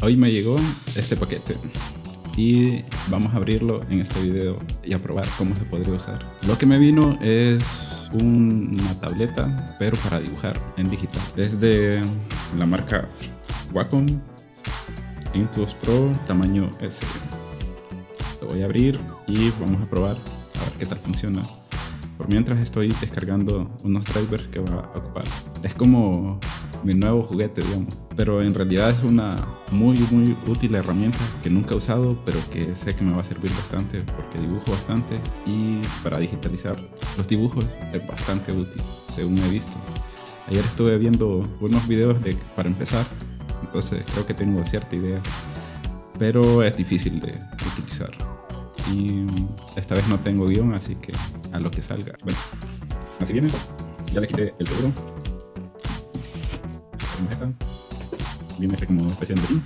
Hoy me llegó este paquete y vamos a abrirlo en este video y a probar cómo se podría usar. Lo que me vino es una tableta, pero para dibujar en digital. Es de la marca Wacom Intuos Pro, tamaño S. Lo voy a abrir y vamos a probar a ver qué tal funciona. Por mientras estoy descargando unos drivers que va a ocupar. Es como mi nuevo juguete, digamos, pero en realidad es una muy útil herramienta que nunca he usado, pero que sé que me va a servir bastante porque dibujo bastante y para digitalizar los dibujos es bastante útil, según he visto. Ayer estuve viendo unos videos para empezar, entonces creo que tengo cierta idea, pero es difícil de utilizar y esta vez no tengo guión, así que a lo que salga. Bueno, así viene, ya le quité el seguro. Esta viene como una especie de pin.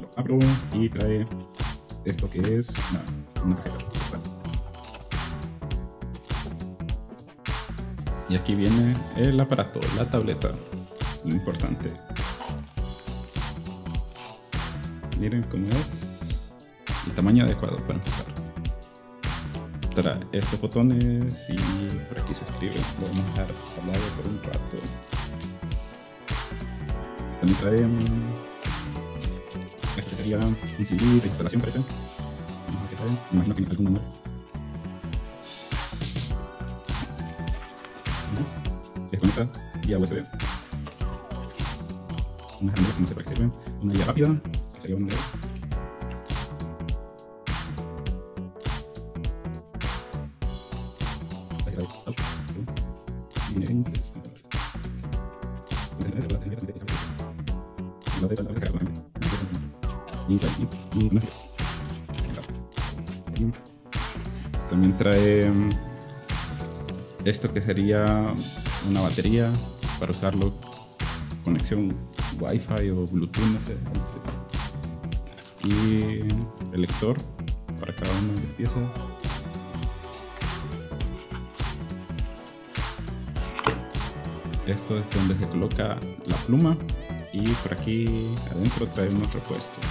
Lo abro y trae esto que es una tarjeta. Y aquí viene el aparato, la tableta, lo importante. Miren cómo es, el tamaño adecuado para empezar. Trae estos botones y por aquí se escribe, lo vamos a dejar al lado por un rato. También trae, este sería un CD de instalación, parece. Vamos a ver qué trae, imagino que algún número. Desconecta vía USB. Unas herramientas que no sé para qué sirven. Una guía rápida, que sería un número. También trae esto que sería una batería para usarlo, conexión Wi-Fi o Bluetooth, no sé, y el lector para cada una de las piezas. Esto es donde se coloca la pluma y por aquí adentro trae unos repuestos.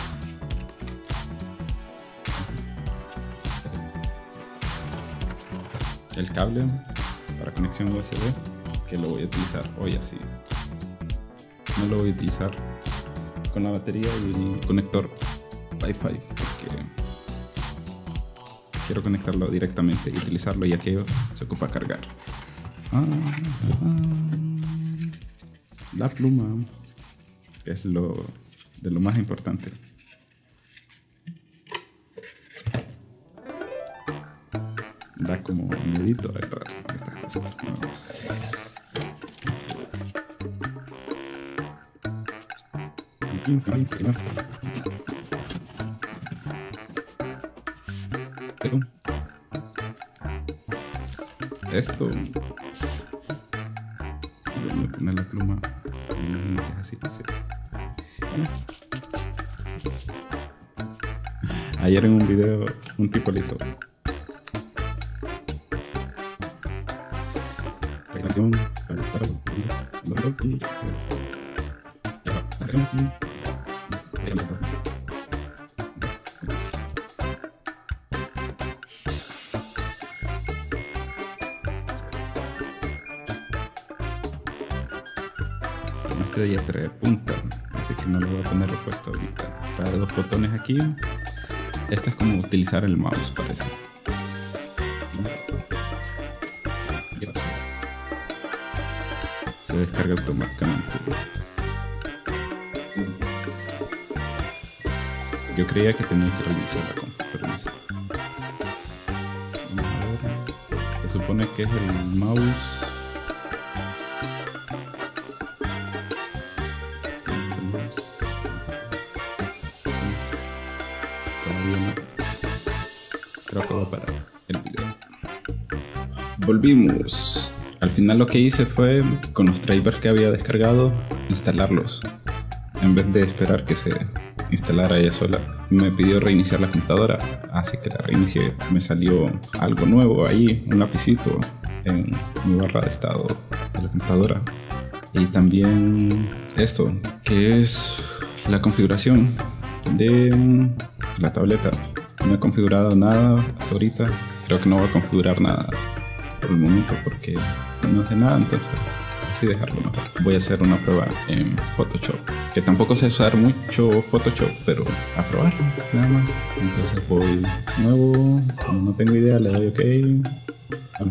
El cable para conexión USB, que lo voy a utilizar hoy así. No lo voy a utilizar con la batería y el conector Wi-Fi porque quiero conectarlo directamente y utilizarlo, ya que se ocupa cargar. La pluma es de lo más importante. Da como miedito agarrar estas cosas. Vamos. Esto. Voy a poner la pluma. Así. Ayer en un video un tipo le hizo este ya trae punta, así que no lo voy a poner repuesto ahorita. Trae dos botones aquí. Esto es como utilizar el mouse, parece. Se descarga automáticamente. Yo creía que tenía que reiniciar la compu, pero no sé. Se supone que es el mouse. Creo que voy a parar el video. Volvimos. Al final lo que hice fue, con los drivers que había descargado, instalarlos. En vez de esperar que se instalara ella sola, me pidió reiniciar la computadora, así que la reinicié. Me salió algo nuevo ahí, un lapicito en mi barra de estado de la computadora. Y también esto, que es la configuración de la tableta. No he configurado nada hasta ahorita. Creo que no voy a configurar nada por el momento porque no sé nada, entonces así dejarlo mejor. Voy a hacer una prueba en Photoshop, que tampoco sé usar mucho Photoshop, pero a probar nada más. Entonces voy nuevo, no tengo idea, le doy OK.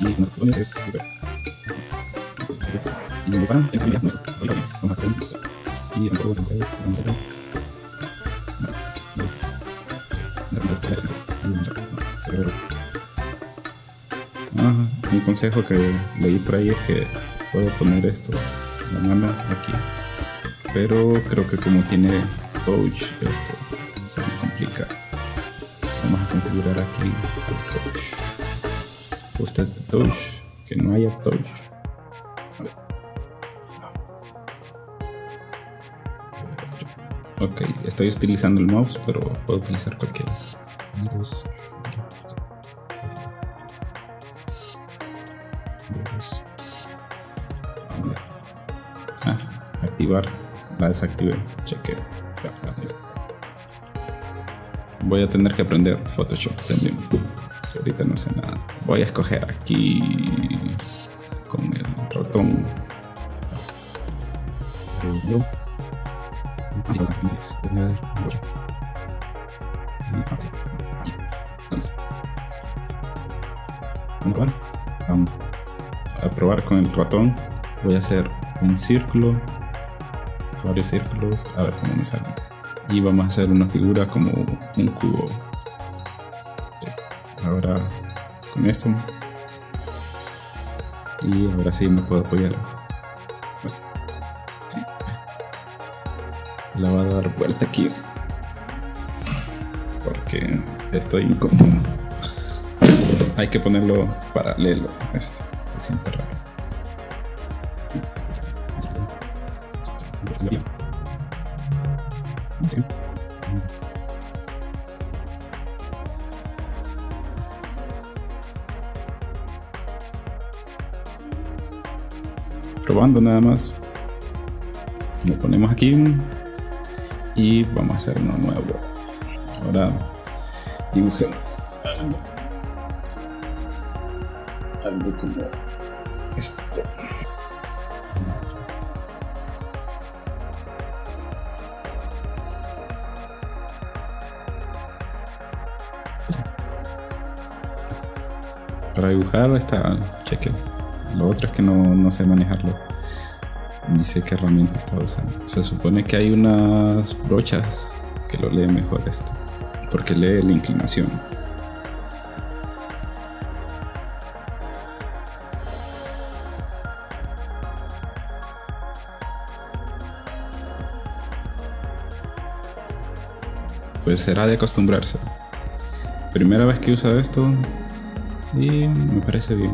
Y un consejo que leí por ahí es que puedo poner esto, la mano aquí, pero creo que como tiene touch esto se me complica. Vamos a configurar aquí el touch, usted touch, que no haya touch. Ok, estoy utilizando el mouse, pero puedo utilizar cualquiera. Activar, la desactivé, chequeo. Voy a tener que aprender Photoshop también, que ahorita no sé nada. Voy a escoger aquí con el ratón. A probar con el ratón. Voy a hacer un círculo, varios círculos, a ver cómo me sale. Y vamos a hacer una figura como un cubo. Ahora con esto. Y ahora sí me puedo apoyar. La voy a dar vuelta aquí porque estoy incómodo. Hay que ponerlo paralelo. Esto se siente raro. Probando nada más. Lo ponemos aquí y vamos a hacer uno nuevo. Ahora dibujemos algo como esto. Para dibujar está chequeo. Lo otro es que no sé manejarlo, ni sé qué herramienta estaba usando. Se supone que hay unas brochas que lo lee mejor esto, porque lee la inclinación. Pues será de acostumbrarse. Primera vez que uso esto. Y me parece bien.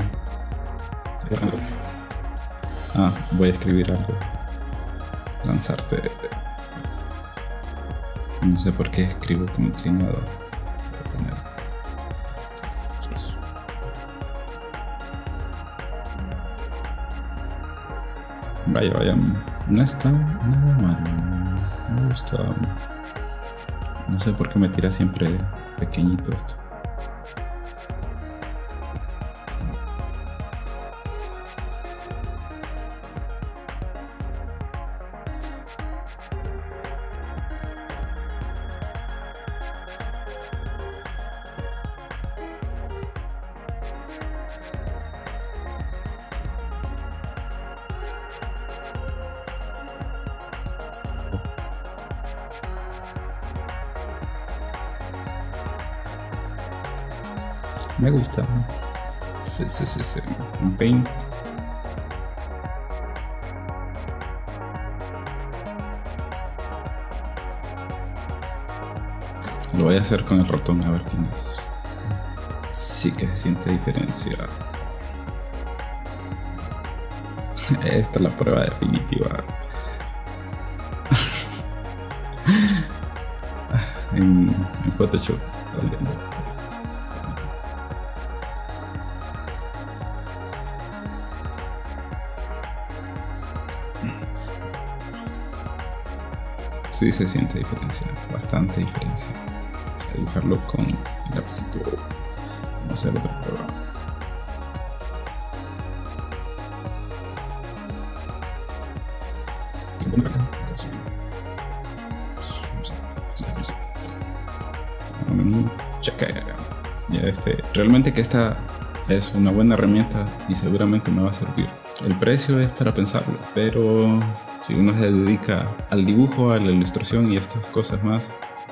Voy a escribir algo. Lanzarte. No sé por qué escribo como inclinado. Vaya. No está nada mal. Me gusta. No sé por qué me tira siempre pequeñito esto. Me gusta. Sí. Paint. Lo voy a hacer con el ratón a ver quién es. Sí que se siente diferencia. Esta es la prueba definitiva. en Photoshop. Sí, se siente diferencia, bastante diferencia. A dibujarlo con el lapicito. Vamos a hacer otra prueba. Ya realmente que esta es una buena herramienta y seguramente me va a servir. El precio es para pensarlo, pero si uno se dedica al dibujo, a la ilustración y estas cosas más,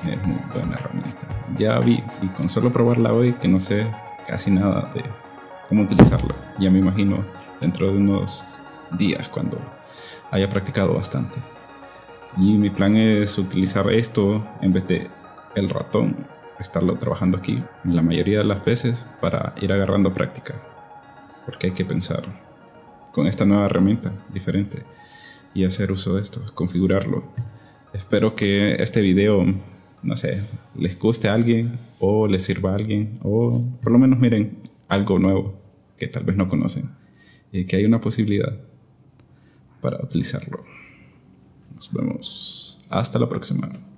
es muy buena herramienta. Ya vi, y con solo probarla hoy, que no sé casi nada de cómo utilizarla. Ya me imagino dentro de unos días cuando haya practicado bastante. Y mi plan es utilizar esto en vez de el ratón, estarlo trabajando aquí la mayoría de las veces para ir agarrando práctica, porque hay que pensar con esta nueva herramienta diferente y hacer uso de esto, configurarlo. Espero que este video, no sé, les guste a alguien o les sirva a alguien, o por lo menos miren algo nuevo que tal vez no conocen y que hay una posibilidad para utilizarlo. Nos vemos, hasta la próxima.